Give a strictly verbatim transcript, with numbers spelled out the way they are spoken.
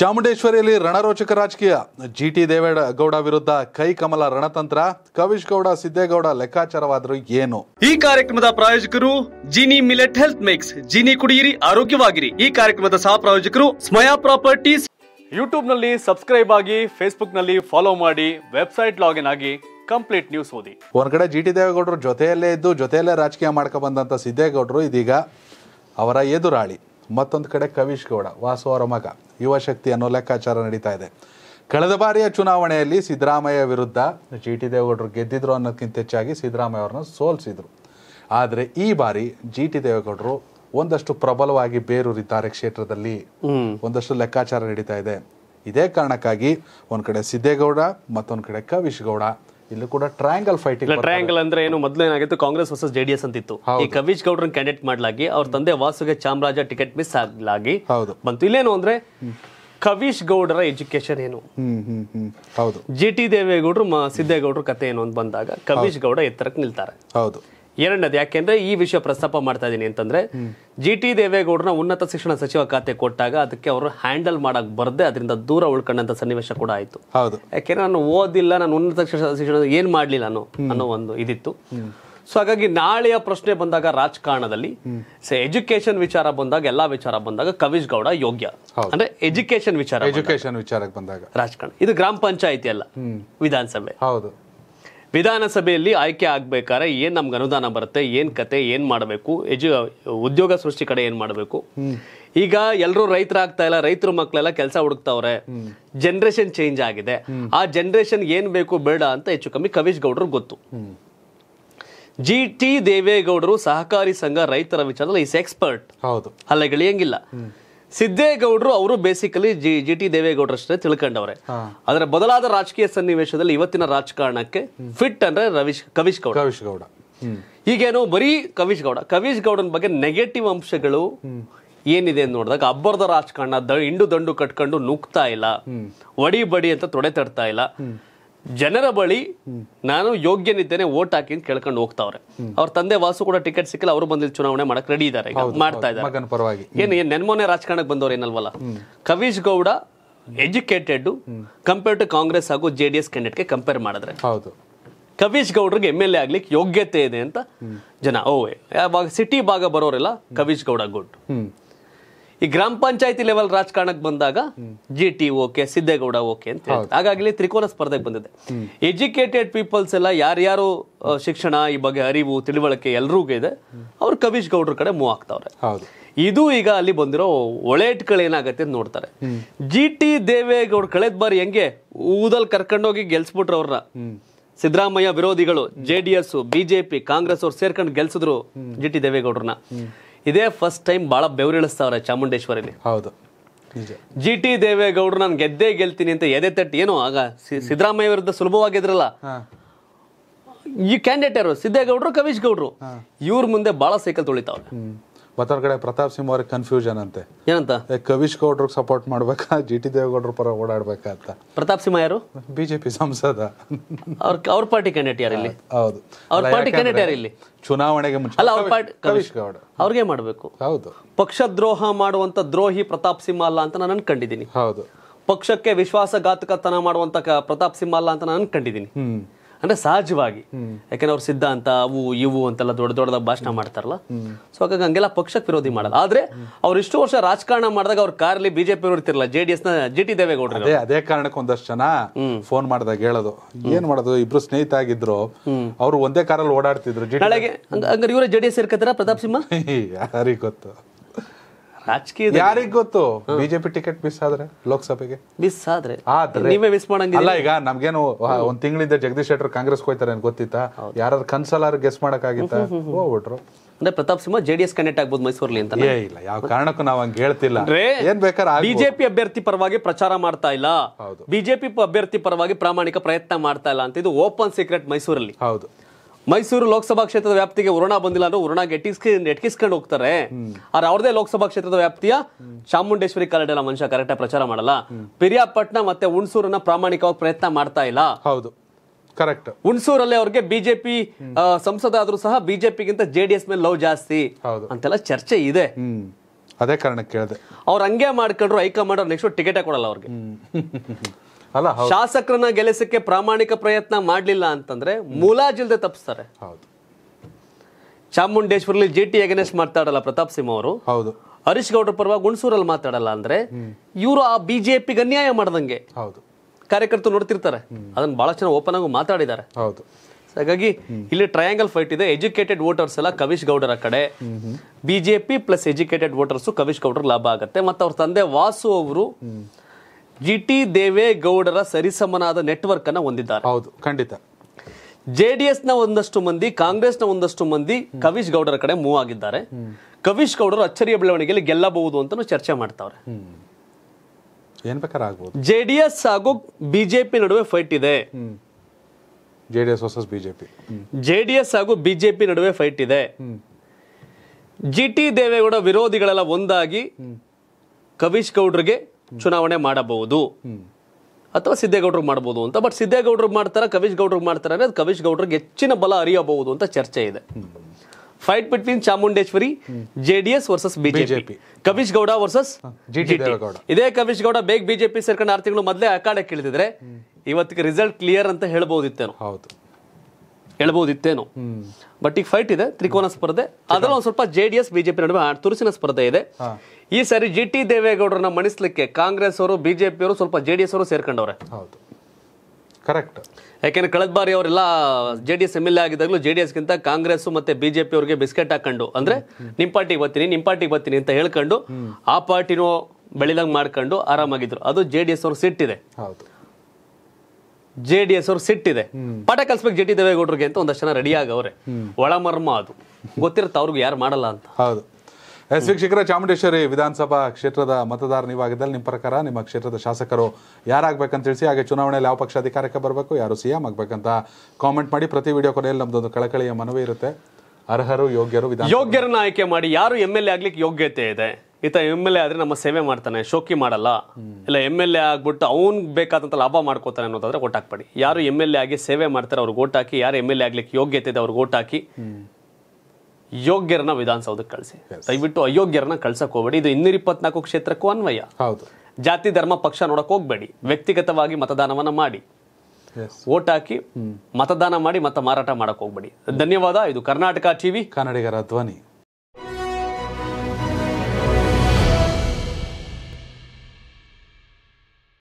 ಚಾಮುಂಡೇಶ್ವರಿಯಲ್ಲಿ ರಣರೋಚಕ ರಾಜಕೀಯ G T Deve Gowda ವಿರುದ್ಧ ಕೈಕಮಲ ರಣತಂತ್ರ ಕವಿಶ್ ಗೌಡ ಸಿದ್ದೇಗೌಡ ಲೆಕ್ಕಾಚಾರವಾದರೂ ಏನು ಈ ಕಾರ್ಯಕ್ರಮದ ಪ್ರಾಯೋಜಕರು Jini millet health mix Jini ಕುಡಿಯಿರಿ ಆರೋಗ್ಯವಾಗಿರಿ ಈ ಕಾರ್ಯಕ್ರಮದ ಸಹ ಪ್ರಾಯೋಜಕರು ಸ್ಮಯಾ ಪ್ರಾಪರ್ಟೀಸ್ ಯೂಟ್ಯೂಬ್ ನಲ್ಲಿ ಸಬ್ಸ್ಕ್ರೈಬ್ ಆಗಿ ಫೇಸ್ಬುಕ್ ನಲ್ಲಿ ಫಾಲೋ ಮಾಡಿ ವೆಬ್ಸೈಟ್ ಲಾಗಿನ್ ಆಗಿ ಕಂಪ್ಲೀಟ್ ನ್ಯೂಸ್ ಓದಿ ಒಂದು ಕಡೆ ಜಿ ಟಿ ದೇವೇಗೌಡರ ಜೊತೆಯಲ್ಲೇ ಇದ್ದು ಜೊತೆಯಲ್ಲೇ ರಾಜಕೀಯ ಮಾಡ್ಕ ಬಂದಂತ ಸಿದ್ದೇಗೌಡರು ಇದೀಗ ಅವರ ಎದುರಾಳಿ ಮತ್ತೊಂದು ಕಡೆ ಕವಿಶ್ ಗೌಡ ವಾಸುವರ ಮಗ ಯುವಶಕ್ತಿ ಅನ್ನೋ ಲೆಕ್ಕಾಚಾರ ನಡೀತಾ ಇದೆ. ಕಳೆದ ಬಾರಿಯ ಚುನಾವಣೆಯಲ್ಲಿ ಸಿದ್ದರಾಮಯ್ಯ ವಿರುದ್ಧ ಜಿ ಟಿ ದೇವೇಗೌಡರು ಗೆದ್ದಿದ್ರು ಅನ್ನೋದಕ್ಕಿಂತ ಹೆಚ್ಚಾಗಿ ಸಿದ್ದರಾಮಯ್ಯ ಅವರನ್ನು ಸೋಲಿಸಿದ್ರು. ಆದರೆ ಈ ಬಾರಿ ಜಿ ಟಿ ದೇವೇಗೌಡರು ಒಂದಷ್ಟು ಪ್ರಬಲವಾಗಿ ಬೇರೂರಿದ್ದಾರೆ ಕ್ಷೇತ್ರದಲ್ಲಿ, ಒಂದಷ್ಟು ಲೆಕ್ಕಾಚಾರ ನಡೀತಾ ಇದೆ. ಇದೇ ಕಾರಣಕ್ಕಾಗಿ ಒಂದು ಕಡೆ ಸಿದ್ದೇಗೌಡ ಮತ್ತೊಂದು ಕಡೆ ಕವಿಶ್ ಗೌಡ ಇಲ್ಲೂ ಕೂಡ ಟ್ರಯಾಂಗಲ್ ಫೈಟಿಂಗ್. ಟ್ರಯಾಂಗಲ್ ಅಂದ್ರೆ ಏನು, ಮೊದಲು ಏನಾಗಿತ್ತು, ಕಾಂಗ್ರೆಸ್ ವರ್ಸಸ್ ಜೆಡಿಎಸ್ ಅಂತಿತ್ತು. ಈ ಕವಿಶ್ ಗೌಡರನ್ನ ಕ್ಯಾಂಡಿಡೇಟ್ ಮಾಡ್ಲಾಗಿ ಅವ್ರ ತಂದೆ ವಾಸುಗೆ ಚಾಮರಾಜ ಟಿಕೆಟ್ ಮಿಸ್ ಆಗ್ಲಾಗಿ ಬಂತು. ಇಲ್ಲೇನು ಅಂದ್ರೆ ಕವಿಶ್ ಗೌಡರ ಎಜುಕೇಶನ್ ಏನು, ಜಿ ಟಿ ದೇವೇಗೌಡರು ಸಿದ್ದೇಗೌಡರು ಕತೆ ಏನು ಅಂತ ಬಂದಾಗ ಕವಿಶ್ ಗೌಡ ಎತ್ತರಕ್ಕೆ ನಿಲ್ತಾರೆ. ಹೌದು. ಎರಡನೇದು, ಯಾಕೆಂದ್ರೆ ಈ ವಿಷಯ ಪ್ರಸ್ತಾಪ ಮಾಡ್ತಾ ಇದ್ದೀನಿ ಅಂತಂದ್ರೆ, ಜಿ ಟಿ ದೇವೇಗೌಡರನ್ನ ಉನ್ನತ ಶಿಕ್ಷಣ ಸಚಿವ ಖಾತೆ ಕೊಟ್ಟಾಗ ಅದಕ್ಕೆ ಅವರು ಹ್ಯಾಂಡಲ್ ಮಾಡಕ್ ಬರದೆ ಅದರಿಂದ ದೂರ ಉಳ್ಕೊಂಡಂತ ಸನ್ನಿವೇಶ ಕೂಡ ಆಯ್ತು. ಯಾಕೆಂದ್ರೆ ನಾನು ಓದಿಲ್ಲ, ನಾನು ಉನ್ನತ ಶಿಕ್ಷಣ ಏನ್ ಮಾಡ್ಲಿಲ್ಲ ನಾನು ಅನ್ನೋ ಒಂದು ಇದಿತ್ತು. ಸೊ ಹಾಗಾಗಿ ನಾಳೆಯ ಪ್ರಶ್ನೆ ಬಂದಾಗ ರಾಜಕಾರಣದಲ್ಲಿ ಎಜುಕೇಶನ್ ವಿಚಾರ ಬಂದಾಗ, ಎಲ್ಲಾ ವಿಚಾರ ಬಂದಾಗ ಕವಿಶ್ ಗೌಡ ಯೋಗ್ಯ. ಅಂದ್ರೆ ಎಜುಕೇಶನ್ ವಿಚಾರ ಎಜುಕೇಶನ್ ವಿಚಾರಕ್ಕೆ ಬಂದಾಗ ರಾಜಕಾರಣ ಇದು ಗ್ರಾಮ ಪಂಚಾಯಿತಿ ಅಲ್ಲ, ವಿಧಾನಸಭೆ. ಹೌದು. ವಿಧಾನಸಭೆಯಲ್ಲಿ ಆಯ್ಕೆ ಆಗ್ಬೇಕಾದ್ರೆ ಏನ್ ನಮ್ಗೆ ಅನುದಾನ ಬರುತ್ತೆ, ಏನ್ ಕತೆ, ಏನ್ ಮಾಡಬೇಕು, ಎಜು ಉದ್ಯೋಗ ಸೃಷ್ಟಿ ಕಡೆ ಏನ್ ಮಾಡಬೇಕು. ಈಗ ಎಲ್ಲರೂ ರೈತರಾಗ್ತಾ ಇಲ್ಲ, ರೈತರ ಮಕ್ಕಳೆಲ್ಲ ಕೆಲಸ ಹುಡುಕ್ತಾವ್ರೆ, ಜನರೇಷನ್ ಚೇಂಜ್ ಆಗಿದೆ. ಆ ಜನರೇಷನ್ ಏನ್ ಬೇಕು ಬೇಡ ಅಂತ ಹೆಚ್ಚು ಕಮ್ಮಿ ಕವಿಶ್ ಗೌಡರು ಗೊತ್ತು. ಜಿ ಟಿ ದೇವೇಗೌಡರು ಸಹಕಾರಿ ಸಂಘ ರೈತರ ವಿಚಾರದಲ್ಲಿ ಈಸ್ ಎಕ್ಸ್ಪರ್ಟ್. ಹೌದು. ಹಲ್ಲೆಗಳಿಯಂಗಿಲ್ಲ. ಸಿದ್ದೇಗೌಡರು ಅವರು ಬೇಸಿಕಲಿ ಜಿ ಜಿ ಟಿ ದೇವೇಗೌಡರಷ್ಟೇ ತಿಳ್ಕೊಂಡವ್ರೆ. ಆದ್ರೆ ಬದಲಾದ ರಾಜಕೀಯ ಸನ್ನಿವೇಶದಲ್ಲಿ ಇವತ್ತಿನ ರಾಜಕಾರಣಕ್ಕೆ ಫಿಟ್ ಅಂದ್ರೆ ರವೀಶ್ ಕವಿಶ್ ಗೌಡ ಕವಿಶ್ ಗೌಡ ಈಗೇನು ಬರೀ ಕವಿಶ್ ಗೌಡ ಕವಿಶ್ ಗೌಡನ ಬಗ್ಗೆ ನೆಗೆಟಿವ್ ಅಂಶಗಳು ಏನಿದೆ ಅಂತ ನೋಡಿದಾಗ, ಅಬ್ಬರದ ರಾಜಕಾರಣ, ಇಂಡು ದಂಡು ಕಟ್ಕೊಂಡು ನುಗ್ತಾ ಇಲ್ಲ, ಒಡಿ ಬಡಿ ಅಂತ ತೊಡೆ ತಡ್ತಾ ಇಲ್ಲ, ಜನರ ಬಳಿ ನಾನು ಯೋಗ್ಯನಿದ್ದೇನೆ ವೋಟ್ ಹಾಕಿ ಅಂತ ಕೇಳ್ಕೊಂಡು ಹೋಗ್ತಾವ್ರೆ. ಅವ್ರ ತಂದೆ ವಾಸು ಕೂಡ ಟಿಕೆಟ್ ಸಿಕ್ಕಿಲ್ಲ, ಅವರು ಬಂದಿಲ್ಲಿ ಚುನಾವಣೆ ಮಾಡಕ್ ರೆಡಿ ಇದಾರೆ, ಮಾಡ್ತಾ ಇದ್ದಾರೆ. ಏನ್ ನೆನ್ಮೋನೆ ರಾಜಕಾರಣಕ್ಕೆ ಬಂದವ್ರು ಏನಲ್ವಲ್ಲ. Kavish Gowda educated compare to Congress ಹಾಗೂ ಜೆ ಡಿ ಎಸ್ ಕ್ಯಾಂಡಿಡೇಟ್ಗೆ ಕಂಪೇರ್ ಮಾಡಿದ್ರೆ ಕವಿಶ್ ಗೌಡ್ರಿಗೆ ಎಂ ಎಲ್ ಎ ಆಗ್ಲಿಕ್ಕೆ ಯೋಗ್ಯತೆ ಇದೆ ಅಂತ ಜನ. ಓವೇ ಸಿಟಿ ಭಾಗ ಬರೋರೆಲ್ಲ ಕವಿಶ್ ಗೌಡ ಗುಡ್. ಈ ಗ್ರಾಮ ಪಂಚಾಯತಿ ಲೆವೆಲ್ ರಾಜಕಾರಣಕ್ಕೆ ಬಂದಾಗ G T okay, Siddegowda okay ಅಂತ ಹೇಳ್ತಾರೆ. ಹಾಗಾಗಲಿ ತ್ರಿಕೋನ ಸ್ಪರ್ಧೆಗೆ ಬಂದಿದೆ. ಎಜುಕೇಟೆಡ್ ಪೀಪಲ್ಸ್ ಎಲ್ಲ ಯಾರ್ಯಾರು ಶಿಕ್ಷಣ ಈ ಬಗ್ಗೆ ಅರಿವು ತಿಳುವಳಿಕೆ ಎಲ್ರಿಗೂ ಇದೆ, ಅವ್ರು ಕವಿಶ್ ಗೌಡ್ರ ಕಡೆ ಮೂವ್ ಆಗ್ತಾವ್ರೆ. ಇದು ಈಗ ಅಲ್ಲಿ ಬಂದಿರೋ ಒಳೇಟ್ಗಳೇನಾಗತ್ತೆ ಅಂತ ನೋಡ್ತಾರೆ. ಜಿ ಟಿ ದೇವೇಗೌಡ ಕಳೆದ ಬಾರಿ ಹೆಂಗೆ ಊದಲ್ ಕರ್ಕೊಂಡೋಗಿ ಗೆಲ್ಸ್ಬಿಟ್ರು ಅವ್ರನ್ನ ಸಿದ್ದರಾಮಯ್ಯ ವಿರೋಧಿಗಳು, J D S BJP Congress ಅವ್ರು ಸೇರ್ಕೊಂಡು ಗೆಲ್ಸಿದ್ರು ಜಿ ಟಿ ದೇವೇಗೌಡರನ್ನ. ಇದೇ ಫಸ್ಟ್ ಟೈಮ್ ಬಹಳ ಬೆವರಿಳಿಸ್ತಾವ್ರೆ ಚಾಮುಂಡೇಶ್ವರಿಲಿ. ಹೌದು. ಜಿ ಟಿ ದೇವೇಗೌಡರು ನಾನು ಗೆದ್ದೇ ಗೆಲ್ತೀನಿ ಅಂತ ಎದೆ ತಟ್ಟಿ ಏನು ಆಗ ಸಿದ್ದರಾಮಯ್ಯ ವಿರುದ್ಧ ಸುಲಭವಾಗಿದ್ರಲ್ಲ ಈ ಕ್ಯಾಂಡಿಡೇಟ್ ಯಾರು, ಸಿದ್ದೇಗೌಡರು ಕವಿಶ್ ಗೌಡರು, ಇವ್ರ ಮುಂದೆ ಬಹಳ ಸೈಕಲ್ ತೊಳಿತಾವ್ರೆ. ಮತ್ತೊಂದು ಕಡೆ ಪ್ರತಾಪ್ ಸಿಂಹ ಅವ್ರಿಗೆ ಕನ್ಫ್ಯೂಷನ್ ಅಂತೆ, ಏನಂತ ಕವಿಶ್ ಗೌಡ್ರಿಗೆ ಸಪೋರ್ಟ್ ಮಾಡ್ಬೇಕಾ ಜಿ ಟಿ ದೇವೇಗೌಡರ ಪರ ಓಡಾಡ್ಬೇಕಾ ಅಂತ. ಪ್ರತಾಪ್ ಸಿಂಹ ಯಾರು, ಬಿಜೆಪಿ ಸಂಸದ, ಅವ್ರ ಅವ್ರ ಪಾರ್ಟಿ ಕ್ಯಾಂಡಿಡೇಟ್ ಯಾರು ಇಲ್ಲಿ. ಹೌದು. ಅವ್ರ ಪಾರ್ಟಿ ಕ್ಯಾಂಡಿಡೇಟ್ ಯಾರು ಇಲ್ಲಿ ಚುನಾವಣೆಗೆ ಮುಂಚೆ ಅಲ್ಲ, ಅವ್ರ ಪಾರ್ಟಿ ಕವಿಶ್ ಗೌಡ ಅವ್ರಿಗೆ ಮಾಡಬೇಕು. ಹೌದು. ಪಕ್ಷದ್ರೋಹ ಮಾಡುವಂತ ದ್ರೋಹಿ ಪ್ರತಾಪ್ ಸಿಂಹ ಅಲ್ಲ ಅಂತ ನಾನು ಅನ್ಕೊಂಡಿದ್ದೀನಿ. ಹೌದು. ಪಕ್ಷಕ್ಕೆ ವಿಶ್ವಾಸಘಾತಕತನ ಮಾಡುವಂತ ಪ್ರತಾಪ್ ಸಿಂಹ ಅಲ್ಲ ಅಂತ ನಾನು ಅನ್ಕೊಂಡಿದ್ದೀನಿ. ಅಂದ್ರೆ ಸಹಜವಾಗಿ, ಯಾಕಂದ್ರೆ ಅವ್ರ ಸಿದ್ಧಾಂತ ಅವು ಇವು ಅಂತೆಲ್ಲ ದೊಡ್ಡ ದೊಡ್ಡದಾಗ ಭಾಷಣ ಮಾಡ್ತಾರಲ್ಲ, ಸೊ ಹಾಗಾಗಿ ಹಂಗೆಲ್ಲ ಪಕ್ಷಕ್ಕೆ ವಿರೋಧಿ ಮಾಡಲ್ಲ. ಆದ್ರೆ ಅವ್ರು ಇಷ್ಟು ವರ್ಷ ರಾಜಕಾರಣ ಮಾಡಿದಾಗ ಅವ್ರ ಕಾರ್ಲಿ ಬಿಜೆಪಿ ಇರ್ತಿರಲ್ಲ, ಜೆ ಡಿ ಎಸ್ ನ ಜಿ ಟಿ ದೇವೇಗೌಡರು. ಅದೇ ಕಾರಣಕ್ಕೆ ಒಂದಷ್ಟು ಜನ ಫೋನ್ ಮಾಡಿದಾಗ ಹೇಳೋದು, ಏನ್ ಮಾಡೋದು, ಇಬ್ರು ಸ್ನೇಹಿತ ಆಗಿದ್ರು, ಅವ್ರು ಒಂದೇ ಕಾರಲ್ಲಿ ಓಡಾಡ್ತಿದ್ರು. ಹಂಗಾರೆ ಇವರೇ ಜೆ ಡಿ ಎಸ್ ಇರ್ಕತ್ತಾರ ಪ್ರತಾಪ್ ಸಿಂಹ. ಯಾರಿಗ ಗೊತ್ತು ರಾಜಕೀಯ, ಯಾರಿಗ ಗೊತ್ತು ಬಿಜೆಪಿ ಟಿಕೆಟ್ ಮಿಸ್ ಆದ್ರೆ ಲೋಕಸಭೆಗೆ ಮಿಸ್ ಆದ್ರೆ ನೀವೇ ಮಿಸ್ ಮಾಡಂಗಿಲ್ಲ. ಈಗ ನಮ್ಗೇನು ಒಂದ್ ತಿಂಗಳಿಂದ ಜಗದೀಶ್ ಶೆಟ್ಟರ್ ಕಾಂಗ್ರೆಸ್ ಹೋಯ್ತಾರೆ ಅಂತ ಗೊತ್ತಿತ್ತಾ, ಯಾರು ಕನ್ಸಲ್ಲಾರು ಗೆಸ್ ಮಾಡಕ್ ಆಗಿತ್ತಾ, ಹೋಗ್ಬಿಟ್ರು. ಅಂದ್ರೆ ಪ್ರತಾಪ್ ಸಿಂಹ ಜೆಡಿಎಸ್ ಕ್ಯಾಂಡಿಡೇಟ್ ಆಗ್ಬೋದು ಮೈಸೂರಲ್ಲಿ ಅಂತ ಇಲ್ಲ, ಯಾವ ಕಾರಣಕ್ಕೂ ನಾವು ಹಂಗೆ ಹೇಳ್ತಿಲ್ಲ. ಏನ್ ಬೇಕಾದ್ರೆ ಬಿಜೆಪಿ ಅಭ್ಯರ್ಥಿ ಪರವಾಗಿ ಪ್ರಚಾರ ಮಾಡ್ತಾ ಇಲ್ಲ, ಬಿಜೆಪಿ ಅಭ್ಯರ್ಥಿ ಪರವಾಗಿ ಪ್ರಾಮಾಣಿಕ ಪ್ರಯತ್ನ ಮಾಡ್ತಾ ಇಲ್ಲ ಅಂತ, ಇದು ಓಪನ್ ಸೀಕ್ರೆಟ್ ಮೈಸೂರಲ್ಲಿ. ಹೌದು. ಮೈಸೂರು ಲೋಕಸಭಾ ಕ್ಷೇತ್ರದ ವ್ಯಾಪ್ತಿಗೆ ಉರುಣ ಬಂದಿಲ್ಲ ಅಂದ್ರೆ ಉರುಣಾಗೆ ಎಟ್ಕಿಸ್ಕೊಂಡು ಹೋಗ್ತಾರೆ. ಆದ್ರೆ ಅವ್ರದೇ ಲೋಕಸಭಾ ಕ್ಷೇತ್ರದ ವ್ಯಾಪ್ತಿಯ ಚಾಮುಂಡೇಶ್ವರಿ ಕಾರಿಡಾರ್ ಮನುಷ್ಯ ಕರೆಕ್ಟ್ ಆಗಿ ಪ್ರಚಾರ ಮಾಡಲ್ಲ, ಪಿರಿಯಾಪಟ್ಟಣ ಮತ್ತೆ ಹುಣಸೂರನ್ನ ಪ್ರಾಮಾಣಿಕವಾಗಿ ಪ್ರಯತ್ನ ಮಾಡ್ತಾ ಇಲ್ಲ. ಹೌದು, ಕರೆಕ್ಟ್. ಹುಣಸೂರಲ್ಲಿ ಅವ್ರಿಗೆ ಬಿಜೆಪಿ ಸಂಸದ ಆದ್ರೂ ಸಹ ಬಿಜೆಪಿಗಿಂತ ಜೆಡಿಎಸ್ ಮೇಲೆ ಲವ್ ಜಾಸ್ತಿ ಅಂತೆಲ್ಲ ಚರ್ಚೆ ಇದೆ. ಅದೇ ಕಾರಣಕ್ಕೆ ಹೇಳಿದೆ ಅವರು ಹಂಗೆ ಮಾಡ್ಕೊಂಡ್ರು ಹೈಕಮಾಂಡ್ ಅವರು ನೆಕ್ಸ್ಟ್ ಟಿಕೆಟ್ ಕೊಡಲ್ಲ ಅವರಿಗೆ ಅಲ್ಲ ಶಾಸಕರನ್ನ ಗೆಲ್ಲಿಸಕ್ಕೆ ಪ್ರಾಮಾಣಿಕ ಪ್ರಯತ್ನ ಮಾಡಲಿಲ್ಲ ಅಂತಂದ್ರೆ ಮೂಲಾಜಿಲ್ದೆ ತಪ್ಪಿಸ್ತಾರೆ ಹೌದು ಚಾಮುಂಡೇಶ್ವರಲ್ಲಿ ಜೆಟಿ ಅಗೇನೆಸ್ಟ್ ಮಾತಾಡಲ್ಲ ಪ್ರತಾಪ್ ಸಿಂಹ ಅವರು ಹೌದು ಹರೀಶ್ ಗೌಡ್ರ ಪರವಾಗಿ ಹುಣಸೂರಲ್ಲಿ ಮಾತಾಡಲ್ಲ ಅಂದ್ರೆ ಇವರು ಆ ಬಿಜೆಪಿಗೆ ಅನ್ಯಾಯ ಮಾಡದಂಗೆ ಹೌದು ಕಾರ್ಯಕರ್ತರು ನೋಡ್ತಿರ್ತಾರೆ ಅದನ್ನ ಬಹಳ ಚೆನ್ನಾಗಿ ಓಪನ್ ಆಗಿ ಮಾತಾಡಿದ್ದಾರೆ ಹೌದು ಹಾಗಾಗಿ ಇಲ್ಲಿ ಟ್ರಯಾಂಗಲ್ ಫೈಟ್ ಇದೆ ಎಜುಕೇಟೆಡ್ ವೋಟರ್ಸ್ ಎಲ್ಲ ಕವಿಶ್ ಗೌಡರ ಕಡೆ BJP plus educated voters Kavish ಗೌಡರ ಲಾಭ ಆಗುತ್ತೆ ಮತ್ತು ಅವರ ತಂದೆ ವಾಸು ಅವರು ಜಿ ಟಿ ದೇವೇಗೌಡರ ಸರಿಸಮನಾದ ನೆಟ್ವರ್ಕ್ ಅನ್ನ ಹೊಂದಿದ್ದಾರೆ ಹೌದು ಖಂಡಿತ ಜೆಡಿಎಸ್ ನ ಒಂದಷ್ಟು ಮಂದಿ ಕಾಂಗ್ರೆಸ್ ನ ಒಂದಷ್ಟು ಮಂದಿ ಕವಿಶ್ ಗೌಡರ ಕಡೆ ಮೂವ್ ಆಗಿದ್ದಾರೆ ಕವಿಶ್ ಗೌಡರು ಅಚ್ಚರಿಯ ಬೆಳವಣಿಗೆಯಲ್ಲಿ ಗೆಲ್ಲಬಹುದು ಅಂತ ಚರ್ಚೆ ಮಾಡ್ತಾವ್ರೆ ಏನ್ ಬೇಕಾದ್ರೆ ಆಗಬಹುದು ಜೆಡಿಎಸ್ ಹಾಗೂ ಬಿಜೆಪಿ ನಡುವೆ ಫೈಟ್ ಇದೆ ಜೆಡಿಎಸ್ ವರ್ಸಸ್ ಬಿಜೆಪಿ ಜೆಡಿಎಸ್ ಹಾಗೂ ಬಿಜೆಪಿ ನಡುವೆ ಫೈಟ್ ಇದೆ ಜಿಟಿ ದೇವೇಗೌಡ ವಿರೋಧಿಗಳೆಲ್ಲ ಒಂದಾಗಿ ಕವಿಶ್ ಗೌಡ್ರಿಗೆ ಚುನಾವಣೆ ಮಾಡಬಹುದು ಅಥವಾ ಸಿದ್ದೇಗೌಡರು ಮಾಡಬಹುದು ಅಂತ ಬಟ್ ಸಿದ್ದೇಗೌಡರು ಮಾಡ್ತಾರ ಕವಿಶ್ ಗೌಡ್ರು ಮಾಡ್ತಾರ ಅಂದ್ರೆ ಕವಿಶ್ ಗೌಡ್ರಿಗೆ ಹೆಚ್ಚಿನ ಬಲ ಅರಿಯಬಹುದು ಅಂತ ಚರ್ಚೆ ಇದೆ fight between Chamundeshwari JDS versus BJP Kavish Gowda versus GT Devegowda ಇದೇ ಕವಿಶ್ ಗೌಡ ಬೇಗ ಬಿಜೆಪಿ ಸೇರ್ಕೊಂಡು ಆರು ತಿಂಗಳು ಮೊದಲೇ ಅಖಾಡಕ್ಕೆ ಇಳಿದಿದ್ರೆ ಇವತ್ತಿಗೆ ರಿಸಲ್ಟ್ ಕ್ಲಿಯರ್ ಅಂತ ಹೇಳ್ಬೋದಿತ್ತೇನು ಹೌದು ಹೇಳ್ಬೋದಿತ್ತೇನು ಬಟ್ ಈಗ ಫೈಟ್ ಇದೆ ತ್ರಿಕೋನ ಸ್ಪರ್ಧೆ ಅದರಲ್ಲಿ ಒಂದು ಸ್ವಲ್ಪ ಜೆಡಿಎಸ್ ಬಿಜೆಪಿ ನಡುವೆ ತುರುಸಿನ ಸ್ಪರ್ಧೆ ಇದೆ ಈ ಸಾರಿ ಜಿ ಟಿ ದೇವೇಗೌಡರನ್ನ ಮಣಿಸ್ಲಿಕ್ಕೆ ಕಾಂಗ್ರೆಸ್ ಅವರು ಬಿಜೆಪಿ ಅವರು ಸ್ವಲ್ಪ ಜೆಡಿಎಸ್ ಅವರು ಸೇರ್ಕೊಂಡವ್ರೆ ಹೌದು ಕರೆಕ್ಟ್ ಯಾಕೆಂದ್ರೆ ಕಳೆದ ಬಾರಿ ಅವರೆಲ್ಲ ಜೆಡಿಎಸ್ ಎಂ ಎಲ್ ಎ ಆಗಿದ್ದಾಗಲೂ ಜೆಡಿಎಸ್ ಗಿಂತ ಕಾಂಗ್ರೆಸ್ ಮತ್ತೆ ಬಿಜೆಪಿ ಅವ್ರಿಗೆ ಬಿಸ್ಕೆಟ್ ಹಾಕೊಂಡು ಅಂದ್ರೆ ನಿಮ್ ಪಾರ್ಟಿಗೆ ಬರ್ತೀನಿ ನಿಮ್ ಪಾರ್ಟಿಗೆ ಬರ್ತೀನಿ ಅಂತ ಹೇಳ್ಕೊಂಡು ಆ ಪಾರ್ಟಿನೂ ಬೆಳಿದಂಗ್ ಮಾಡ್ಕೊಂಡು ಆರಾಮಾಗಿದ್ರು ಅದು ಜೆಡಿಎಸ್ ಅವ್ರ ಸಿಟ್ಟಿದೆ ಜೆಡಿಎಸ್ ಅವ್ರ ಸಿಟ್ಟಿದೆ ಪಾಠ ಕಲ್ಸ್ಬೇಕು ಜಿ ಟಿ ದೇವೇಗೌಡರಿಗೆ ಅಂತ ಒಂದಷ್ಟು ಜನ ರೆಡಿ ಆಗವ್ರೆ ಒಳಮರ್ಮ ಅದು ಗೊತ್ತಿರತ್ತ ಅವ್ರಿಗೂ ಯಾರು ಮಾಡಲ್ಲ ಅಂತ ಹೌದು ಎಸ್ ವೀಕ್ಷಕರ ಚಾಮುಂಡೇಶ್ವರಿ ವಿಧಾನಸಭಾ ಕ್ಷೇತ್ರದ ಮತದಾರ ನೀವಾಗಿದ್ದಲ್ಲಿ ನಿಮ್ಮ ಪ್ರಕಾರ ನಿಮ್ಮ ಕ್ಷೇತ್ರದ ಶಾಸಕರು ಯಾರಾಗಬೇಕಂತ ತಿಳಿಸಿ ಹಾಗೆ ಚುನಾವಣೆಯಲ್ಲಿ ಯಾವ ಪಕ್ಷ ಅಧಿಕಾರಕ್ಕೆ ಬರಬೇಕು ಯಾರು ಸಿ ಎಂ ಆಗಬೇಕಂತ ಕಾಮೆಂಟ್ ಮಾಡಿ ಪ್ರತಿ ವಿಡಿಯೋ ಕೊನೆಯಲ್ಲಿ ನಮ್ದೊಂದು ಕಳಕಳಿಯ ಮನವಿ ಇರುತ್ತೆ ಅರ್ಹರು ಯೋಗ್ಯರು ಯೋಗ್ಯರನ್ನ ಆಯ್ಕೆ ಮಾಡಿ ಯಾರು ಎಂ ಎಲ್ ಎ ಆಗ್ಲಿಕ್ಕೆ ಯೋಗ್ಯತೆ ಇದೆ ಈತ ಎಂ ಎಲ್ ಎ ಆದ್ರೆ ನಮ್ಮ ಸೇವೆ ಮಾಡ್ತಾನೆ ಶೋಕಿ ಮಾಡಲ್ಲ ಇಲ್ಲ ಎಂ ಎಲ್ ಎ ಆಗ್ಬಿಟ್ಟು ಅವ್ನ್ ಬೇಕಾದಂತ ಲಾಭ ಮಾಡ್ಕೋತಾನೆ ಅನ್ನೋದಾದ್ರೆ ಓಟ್ ಹಾಕ್ಬೇಡಿ ಯಾರು ಎಂ ಎಲ್ ಎ ಆಗಿ ಸೇವೆ ಮಾಡ್ತಾರೆ ಅವ್ರಿಗೆ ಓಟ್ ಹಾಕಿ ಯಾರು ಎಂ ಎಲ್ ಎ ಆಗ್ಲಿಕ್ಕೆ ಯೋಗ್ಯತೆ ಇದೆ ಅವ್ರಿಗೆ ಓಟ್ ಹಾಕಿ ಯೋಗ್ಯರನ್ನ ವಿಧಾನಸೌಧಕ್ಕೆ ಕಳಿಸಿ ದಯವಿಟ್ಟು ಅಯೋಗ್ಯರನ್ನ ಕಳ್ಸಕ್ ಹೋಗ್ಬೇಡಿ ಇದು ಇನ್ನೂರ ಇಪ್ಪತ್ನಾಲ್ಕು ಕ್ಷೇತ್ರಕ್ಕೂ ಅನ್ವಯ ಹೌದು ಜಾತಿ ಧರ್ಮ ಪಕ್ಷ ನೋಡಕ್ ಹೋಗ್ಬೇಡಿ ವ್ಯಕ್ತಿಗತವಾಗಿ ಮತದಾನವನ್ನ ಮಾಡಿ ಓಟ್ ಹಾಕಿ ಮತದಾನ ಮಾಡಿ ಮತ ಮಾರಾಟ ಮಾಡಕ್ ಹೋಗ್ಬೇಡಿ ಧನ್ಯವಾದ ಇದು ಕರ್ನಾಟಕ ಟಿವಿ ಕನ್ನಡಿಗರ ಧ್ವನಿ.